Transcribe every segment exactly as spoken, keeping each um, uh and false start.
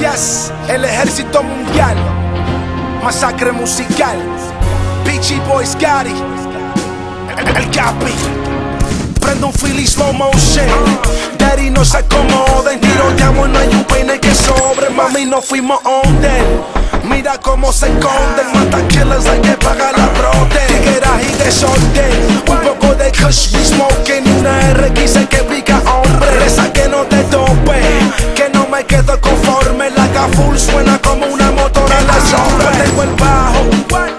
Yes, el ejército mundial, masacre musical, B G Boys Gotti, el, el Capi. Prendo un feel y slow motion, daddy no se acomoden. Tiro de agua, no hay un peine que sobre. Mami, no fuimos on them. Mira cómo se esconden, mata killers, hay que pagar la brote. Tigueras y desorden, un poco de kush we smoking. Una R quince que pica hombre, reza que no te tope, que no me quedo conforme. La gaful suena como una motora en la sombra. Tengo el bajo,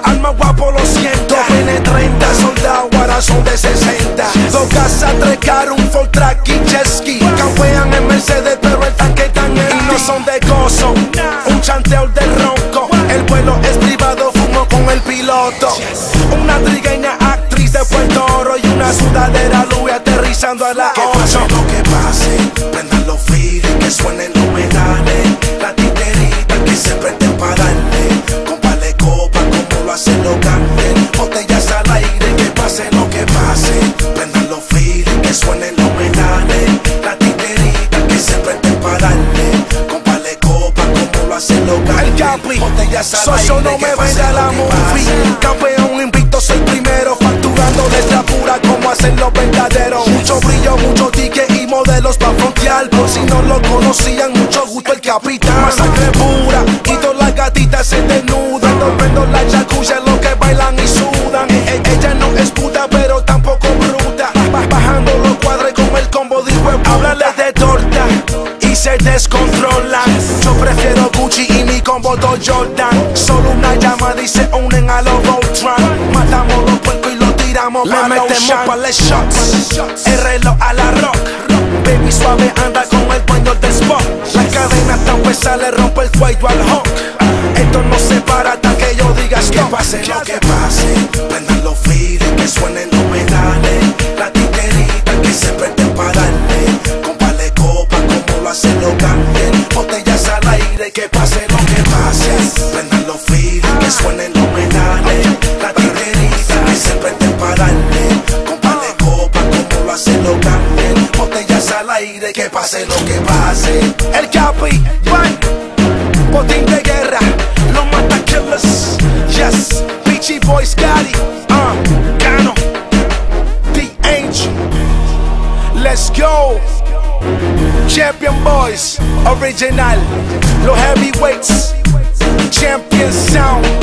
alma guapo lo siento. Viene treinta soldados, ahora son de sesenta. Dos casas, tres caros, un full track y jet ski. Campean en Mercedes pero el tanque tan en no son de gozo, un chanteo del ronco. El vuelo es privado, fumo con el piloto. Una trigueña actriz de Puerto Oro y una sudadera Louis aterrizando a la ocho. Que pase lo que pase, prendan los files, que suenen los metales. La titerita que se prende para darle, con vale copa como lo hacen los grandes. Botellas al aire, que pase lo que pase, prendan los files, que suenen los metales. La titerita que se prende para darle, con vale copa como lo hacen los grandes. Botellas al aire, socio no me venda la movie. Campeón invicto, soy primero, facturando letra pura como hacen los verdaderos. Mucho brillo, mucho tique y modelos pa' frontear. Por si no lo conocían, mucho gusto el capitán. Masacre pura y todas las gatitas se desnudan. No prendo la jacuzzi, los que bailan y sudan. E Ella no es puta, pero tampoco bruta. Ba Bajando los cuadres con el combo de huevo. Háblale de torta y se descontrolan. Yo prefiero Gucci y mi combo Dol Jordan. Solo una llamada y se unen a los Voltron. Matamos los puercos y los tiramos pa' los shots. El reloj a la rock, baby suave anda con el dueño del spot. La cadena tan pesada le rompe el cuello al Hawk. Esto no se para hasta que yo diga que pase lo que pase, prendan los files, que suenen los metales. La titerita que se prende para darle, con vale copa como lo hacen los grandes. Botellas al aire, que pase lo que pase, prendan los files, que suenen los metales. La titerita que se prende para darle, con vale copa como lo hacen los grandes. Botellas al aire, que pase lo que pase. El Capi, botín de guerra, los mata killers. Yes, B G Boys Gotti, uh, Cano, The Angel. Let's go, Champion Boys, original, los heavyweights, Champion Sound.